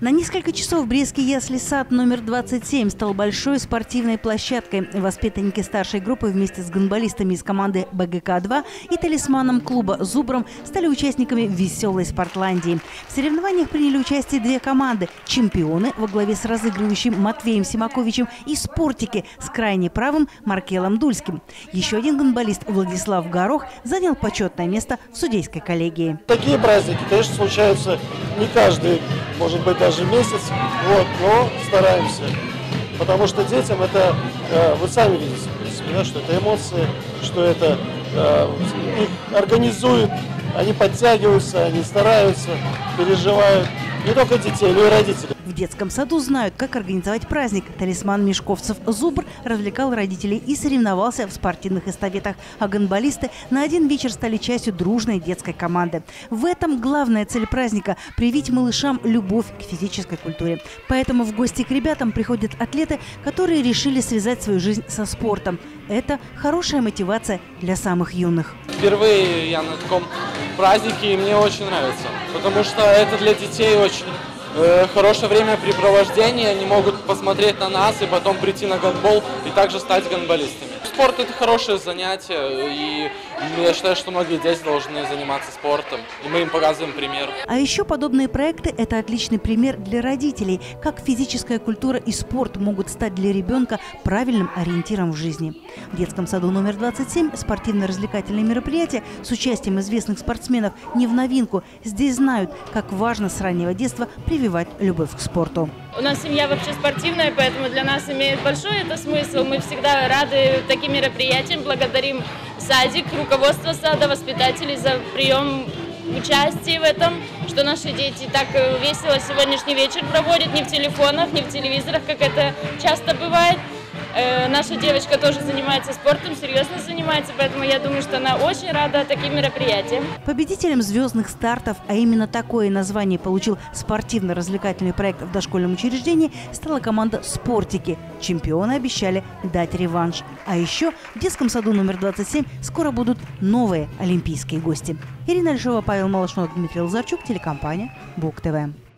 На несколько часов брестский ясли-сад номер 27 стал большой спортивной площадкой. Воспитанники старшей группы вместе с гандболистами из команды БГК-2 и талисманом клуба «Зубром» стали участниками веселой Спортландии. В соревнованиях приняли участие две команды – чемпионы во главе с разыгрывающим Матвеем Симаковичем и спортики с крайне правым Маркелом Дульским. Еще один гандболист Владислав Горох занял почетное место в судейской коллегии. Такие праздники, конечно, случаются не каждый, может быть, даже месяц, но стараемся, потому что детям это, вы сами видите, в принципе, да, что это эмоции, что это их организуют, они подтягиваются, они стараются, переживают, не только детей, но и родителей. В детском саду знают, как организовать праздник. Талисман мешковцев «Зубр» развлекал родителей и соревновался в спортивных эстафетах, а гандболисты на один вечер стали частью дружной детской команды. В этом главная цель праздника – привить малышам любовь к физической культуре. Поэтому в гости к ребятам приходят атлеты, которые решили связать свою жизнь со спортом. Это хорошая мотивация для самых юных. Впервые я на таком празднике, и мне очень нравится, потому что это для детей очень хорошее времяпрепровождение, они могут посмотреть на нас и потом прийти на гандбол и также стать гандболистами. Спорт – это хорошее занятие, и я считаю, что многие дети должны заниматься спортом, и мы им показываем пример. А еще подобные проекты – это отличный пример для родителей, как физическая культура и спорт могут стать для ребенка правильным ориентиром в жизни. В детском саду номер 27 спортивно-развлекательные мероприятия с участием известных спортсменов не в новинку. Здесь знают, как важно с раннего детства прививать любовь к спорту. У нас семья вообще спортивная, поэтому для нас имеет большой это смысл. Мы всегда рады таким мероприятиям, благодарим садик, руководство сада, воспитателей за прием участия в этом, что наши дети так весело сегодняшний вечер проводят, не в телефонах, не в телевизорах, как это часто бывает. Наша девочка тоже занимается спортом, серьезно занимается, поэтому я думаю, что она очень рада таким мероприятиям. Победителем звездных стартов, а именно такое название получил спортивно-развлекательный проект в дошкольном учреждении, стала команда «Спортики». Чемпионы обещали дать реванш. А еще в детском саду номер 27 скоро будут новые олимпийские гости. Ирина Альшова, Павел Малашенок, Дмитрий Лазарчук, телекомпания «Буг-ТВ».